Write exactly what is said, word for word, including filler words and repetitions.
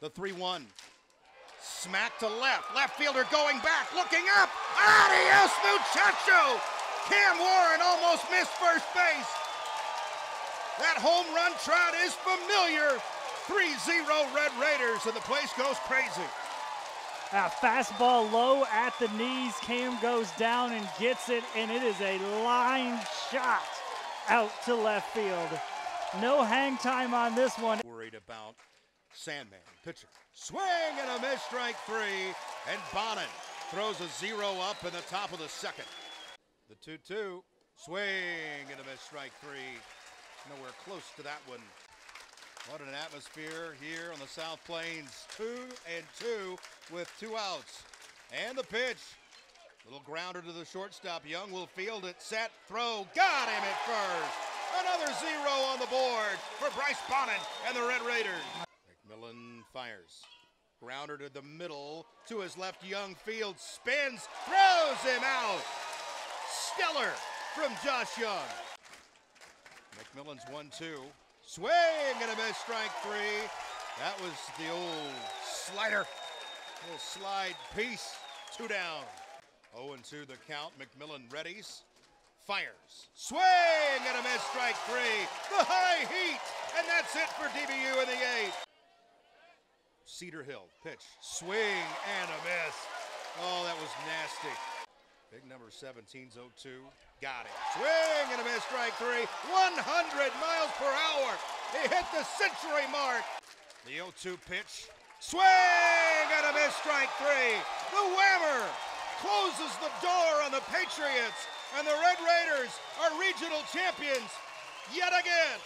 The three one. Smack to left. Left fielder going back, looking up. Adios Muchacho! Cam Warren almost missed first base. That home run Trout is familiar. three zero Red Raiders, and the place goes crazy. A fastball low at the knees. Cam goes down and gets it, and it is a line shot out to left field. No hang time on this one. Worried about Sandman, pitcher. Swing and a miss, strike three, and Bonin throws a zero up in the top of the second. The two two, swing and a miss, strike three. Nowhere close to that one. What an atmosphere here on the South Plains. Two and two with two outs. And the pitch. Little grounder to the shortstop. Young will field it, set, throw. Got him at first. Another zero on the board for Bryce Bonin and the Red Raiders. McMillan fires. Grounder to the middle. To his left, Young field spins, throws him out. Stellar from Josh Young. McMillan's one two. Swing and a miss, strike three. That was the old slider. Little slide piece, two down. oh and two the count, McMillan readies. Fires, swing and a miss, strike three. The high heat, and that's it for D B U in the eighth. Cedar Hill, pitch, swing and a miss. Oh, that was nasty. Big number seventeen's oh two. Got it. Swing and a miss, strike three. one hundred miles per hour. He hit the century mark. The oh two pitch. Swing and a miss, strike three. The whammer closes the door on the Patriots, and the Red Raiders are regional champions yet again.